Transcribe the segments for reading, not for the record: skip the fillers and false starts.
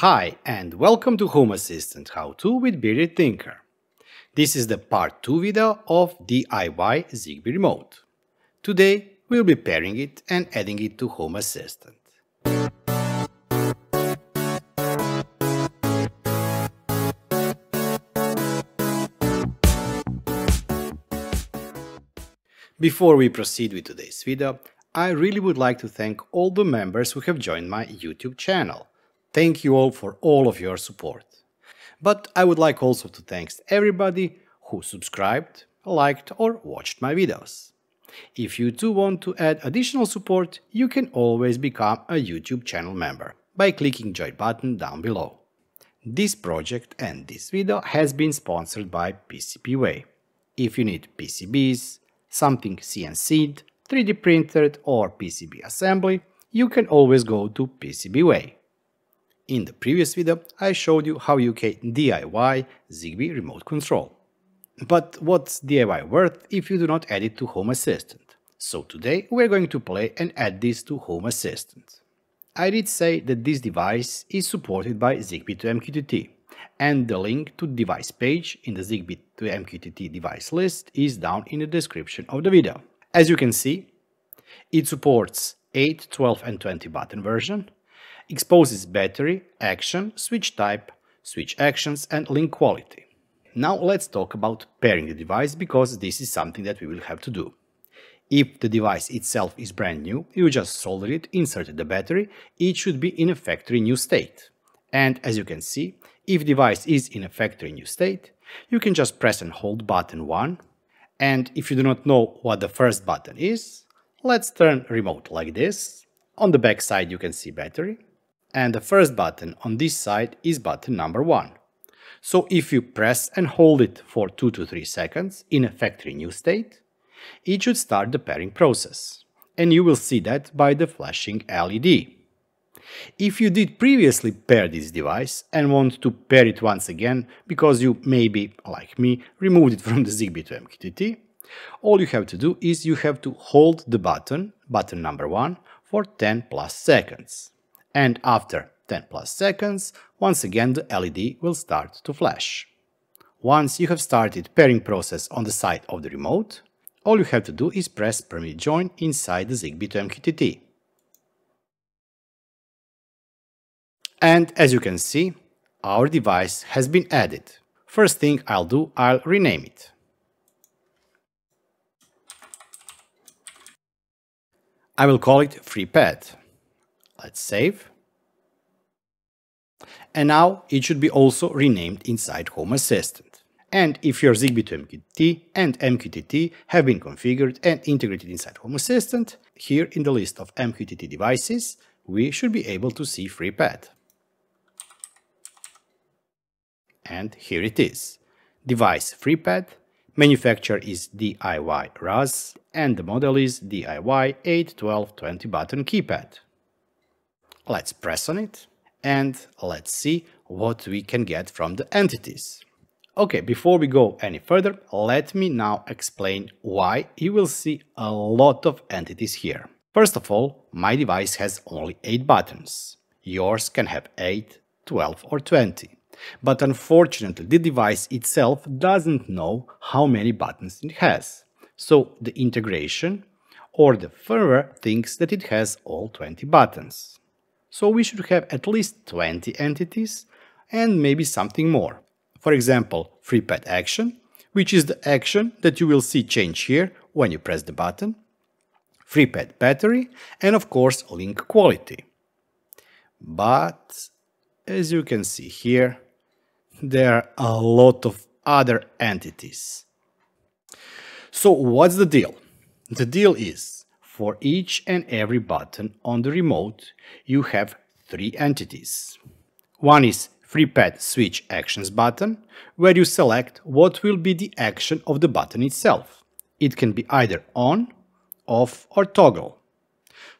Hi and welcome to Home Assistant How-To with Bearded Thinker. This is the part 2 video of DIY Zigbee remote. Today we'll be pairing it and adding it to Home Assistant. Before we proceed with today's video, I really would like to thank all the members who have joined my YouTube channel. Thank you all for all of your support. But I would like also to thank everybody who subscribed, liked or watched my videos. If you too want to add additional support, you can always become a YouTube channel member by clicking join button down below. This project and this video has been sponsored by PCBWay. If you need PCBs, something CNC'd, 3D printed or PCB assembly, you can always go to PCBWay. In the previous video, I showed you how you can DIY Zigbee remote control. But what's DIY worth if you do not add it to Home Assistant? So today we're going to play and add this to Home Assistant. I did say that this device is supported by Zigbee2MQTT, and the link to the device page in the Zigbee2MQTT device list is down in the description of the video. As you can see, it supports 8, 12 and 20 button version, exposes battery, action, switch type, switch actions and link quality. Now let's talk about pairing the device, because this is something that we will have to do. If the device itself is brand new, you just soldered it, inserted the battery, it should be in a factory new state. And as you can see, if device is in a factory new state, you can just press and hold button 1. And if you do not know what the first button is, let's turn remote like this. On the back side you can see battery. And the first button on this side is button number 1. So if you press and hold it for 2 to 3 seconds in a factory new state, it should start the pairing process. And you will see that by the flashing LED. If you did previously pair this device and want to pair it once again because you maybe, like me, removed it from the Zigbee2MQTT, all you have to do is you have to hold the button number 1, for 10 plus seconds. And after 10 plus seconds, once again the LED will start to flash. Once you have started pairing process on the side of the remote, all you have to do is press Permit Join inside the Zigbee2MQTT. And as you can see, our device has been added. First thing I'll do, I'll rename it. I will call it FreePad. Let's save. And now it should be also renamed inside Home Assistant. And if your Zigbee2MQTT and MQTT have been configured and integrated inside Home Assistant, here in the list of MQTT devices, we should be able to see FreePad. And here it is. Device FreePad. Manufacturer is DIYRuZ and the model is DIY 81220 button keypad. Let's press on it and let's see what we can get from the entities. Okay, before we go any further, let me now explain why you will see a lot of entities here. First of all, my device has only 8 buttons. Yours can have 8, 12 or 20. But unfortunately, the device itself doesn't know how many buttons it has. So the integration or the firmware thinks that it has all 20 buttons. So we should have at least 20 entities and maybe something more. For example, FreePad action, which is the action that you will see change here when you press the button, FreePad battery and of course link quality. But as you can see here, there are a lot of other entities. So what's the deal? The deal is, for each and every button on the remote, you have 3 entities. One is FreePad Switch Actions button, where you select what will be the action of the button itself. It can be either on, off or toggle.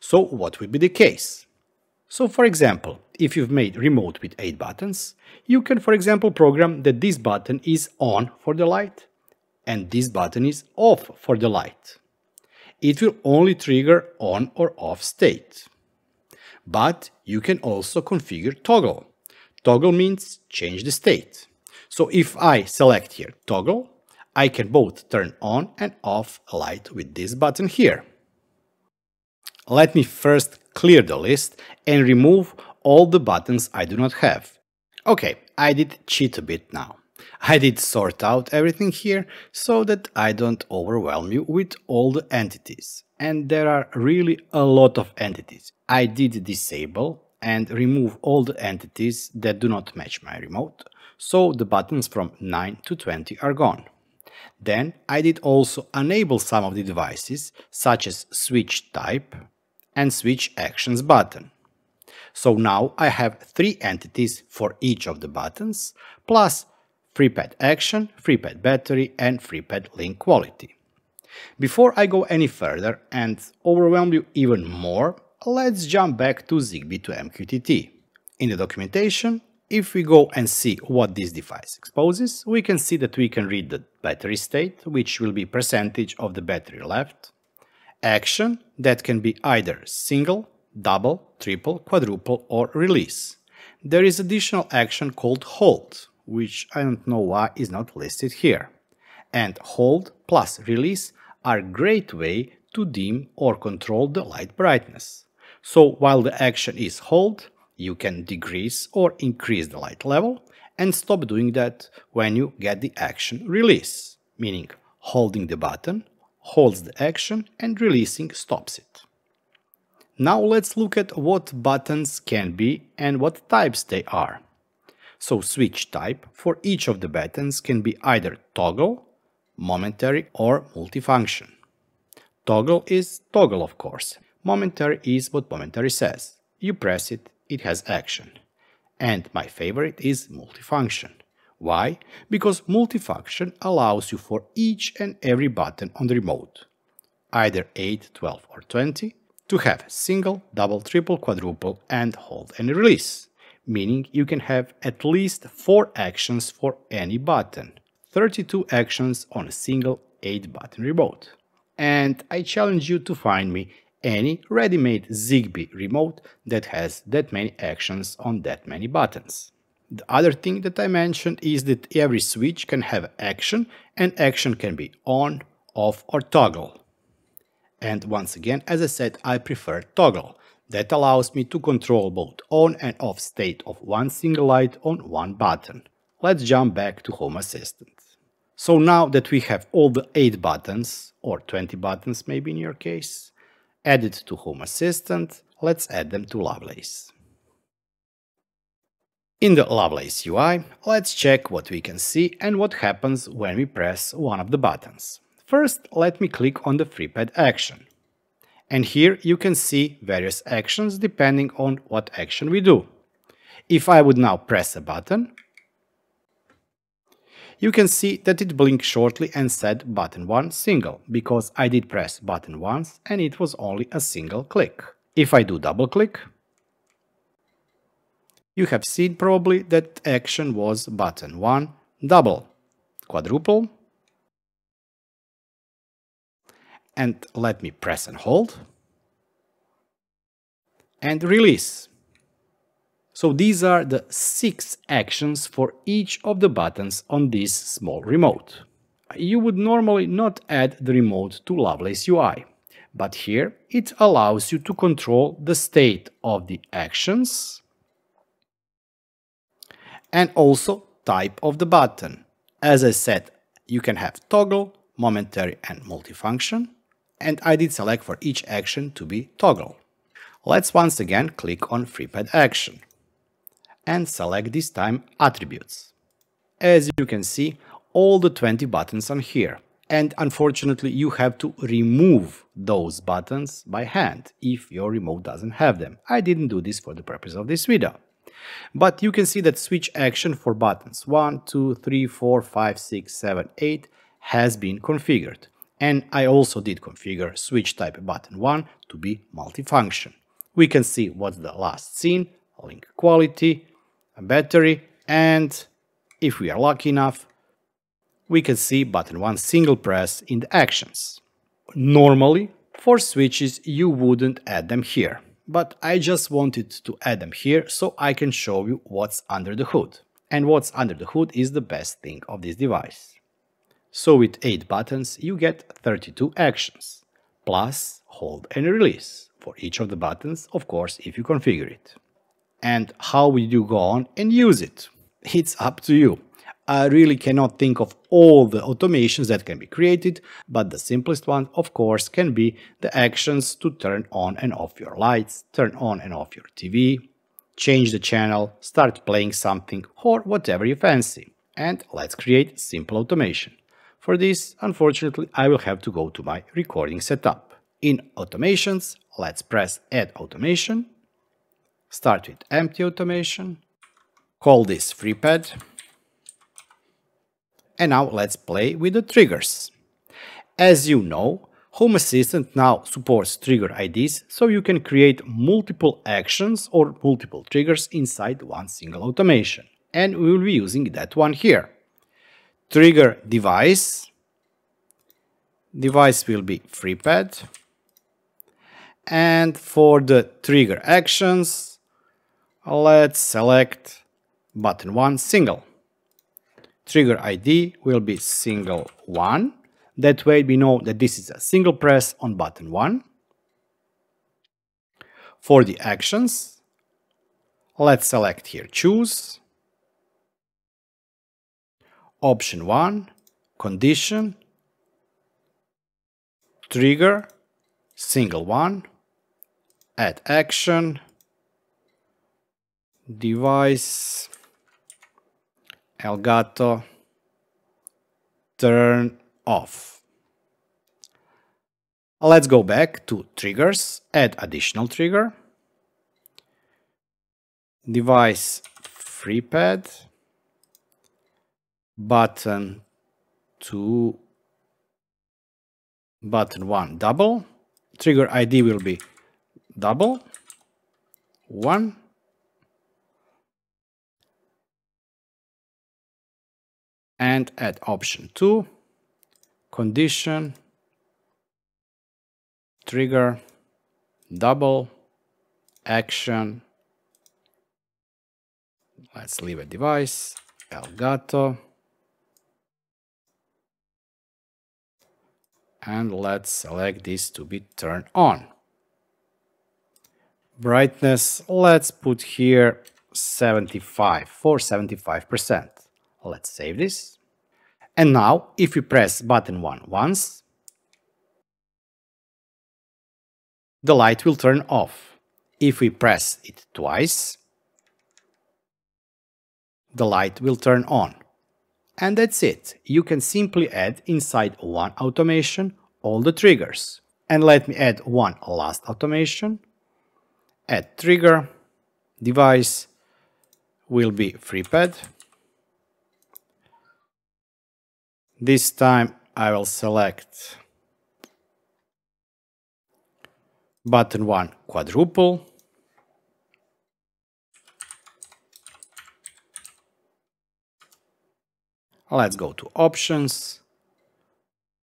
So what will be the case? So for example, if you've made remote with 8 buttons, you can for example program that this button is on for the light and this button is off for the light. It will only trigger on or off state. But you can also configure toggle. Toggle means change the state. So if I select here toggle, I can both turn on and off a light with this button here. Let me first clear the list and remove all the buttons I do not have. Okay, I did cheat a bit now. I did sort out everything here so that I don't overwhelm you with all the entities. And there are really a lot of entities. I did disable and remove all the entities that do not match my remote, so the buttons from 9 to 20 are gone. Then I did also enable some of the devices, such as switch type and switch actions button. So now I have 3 entities for each of the buttons, plus FreePad action, FreePad battery and FreePad link quality. Before I go any further and overwhelm you even more, let's jump back to Zigbee2MQTT. In the documentation, if we go and see what this device exposes, we can see that we can read the battery state, which will be percentage of the battery left, action that can be either single, double, triple, quadruple or release. There is additional action called hold, which I don't know why is not listed here. And hold plus release are a great way to dim or control the light brightness. So while the action is hold, you can decrease or increase the light level and stop doing that when you get the action release, meaning holding the button holds the action and releasing stops it. Now let's look at what buttons can be and what types they are. So switch type for each of the buttons can be either toggle, momentary or multifunction. Toggle is toggle of course, momentary is what momentary says, you press it, it has action. And my favorite is multifunction. Why? Because multifunction allows you for each and every button on the remote, either 8, 12 or 20, to have single, double, triple, quadruple and hold and release. Meaning you can have at least 4 actions for any button, 32 actions on a single 8-button remote. And I challenge you to find me any ready-made Zigbee remote that has that many actions on that many buttons. The other thing that I mentioned is that every switch can have action, and action can be on, off or toggle. And once again, as I said, I prefer toggle. That allows me to control both on and off state of one single light on one button. Let's jump back to Home Assistant. So now that we have all the 8 buttons, or 20 buttons maybe in your case, added to Home Assistant, let's add them to Lovelace. In the Lovelace UI, let's check what we can see and what happens when we press one of the buttons. First, let me click on the FreePad action. And here you can see various actions depending on what action we do. If I would now press a button, you can see that it blinked shortly and said button 1 single, because I did press button once and it was only a single click. If I do double click, you have seen probably that action was button 1 double, quadruple. And let me press and hold, and release. So these are the 6 actions for each of the buttons on this small remote. You would normally not add the remote to Lovelace UI, but here it allows you to control the state of the actions and also type of the button. As I said, you can have toggle, momentary and multifunction. And I did select for each action to be toggle. Let's once again click on FreePad action and select this time attributes. As you can see, all the 20 buttons are here, and unfortunately you have to remove those buttons by hand if your remote doesn't have them. I didn't do this for the purpose of this video. But you can see that switch action for buttons 1, 2, 3, 4, 5, 6, 7, 8 has been configured. And I also did configure switch type button 1 to be multifunction. We can see what's the last seen, link quality, a battery, and if we are lucky enough, we can see button 1 single press in the actions. Normally, for switches you wouldn't add them here, but I just wanted to add them here so I can show you what's under the hood. And what's under the hood is the best thing of this device. So with 8 buttons you get 32 actions, plus hold and release, for each of the buttons, of course, if you configure it. And how will you go on and use it? It's up to you. I really cannot think of all the automations that can be created, but the simplest one, of course, can be the actions to turn on and off your lights, turn on and off your TV, change the channel, start playing something, or whatever you fancy. And let's create simple automation. For this, unfortunately, I will have to go to my recording setup. In automations, let's press add automation, start with empty automation, call this FreePad. And now let's play with the triggers. As you know, Home Assistant now supports trigger IDs, so you can create multiple actions or multiple triggers inside one single automation. And we will be using that one here. Trigger device. Device will be FreePad. And for the trigger actions, let's select button 1 single. Trigger ID will be single 1, that way we know that this is a single press on button 1. For the actions, let's select here choose, option 1, condition, trigger, single 1, add action, device, Elgato, turn off. Let's go back to triggers, add additional trigger, device FreePad, button 2, button 1 double, trigger ID will be double, 1, and add option 2, condition, trigger, double, action, let's leave a device, Elgato, and let's select this to be turned on. Brightness, let's put here 75 for 75%. Let's save this. And now, if we press button 1 once, the light will turn off. If we press it twice, the light will turn on. And that's it. You can simply add inside one automation all the triggers. And let me add one last automation. Add trigger. Device will be FreePad. This time I will select button 1 quadruple, let's go to options,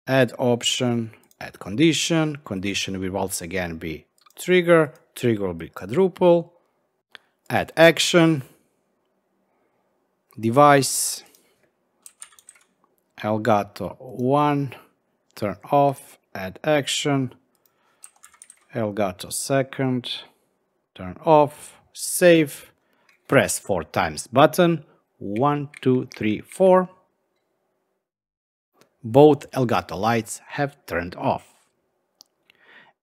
add option, add condition, condition will once again be trigger, trigger will be quadruple, add action, device, Elgato 1, turn off, add action, Elgato 2, turn off, save, press 4 times button, 1, 2, 3, 4. Both Elgato lights have turned off.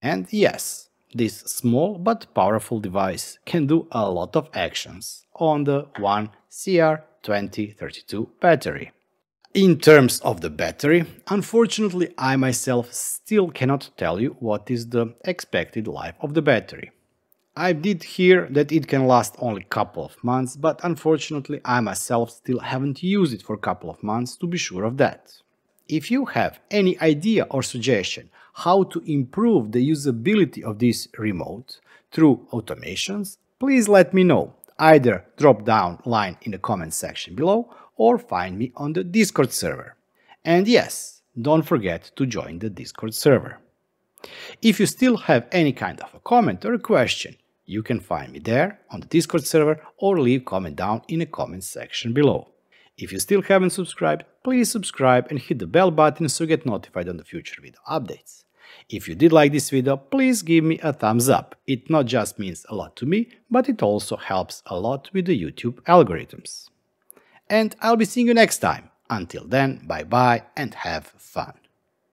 And yes, this small but powerful device can do a lot of actions on the One CR2032 battery. In terms of the battery, unfortunately I myself still cannot tell you what is the expected life of the battery. I did hear that it can last only a couple of months, but unfortunately I myself still haven't used it for a couple of months to be sure of that. If you have any idea or suggestion how to improve the usability of this remote through automations, please let me know. Either drop down line in the comment section below or find me on the Discord server. And yes, don't forget to join the Discord server. If you still have any kind of a comment or a question, You can find me there, on the Discord server, or leave comment down in the comment section below. If you still haven't subscribed, please subscribe and hit the bell button so you get notified on the future video updates. If you did like this video, please give me a thumbs up. It not just means a lot to me, but it also helps a lot with the YouTube algorithms. And I'll be seeing you next time. Until then, bye bye and have fun.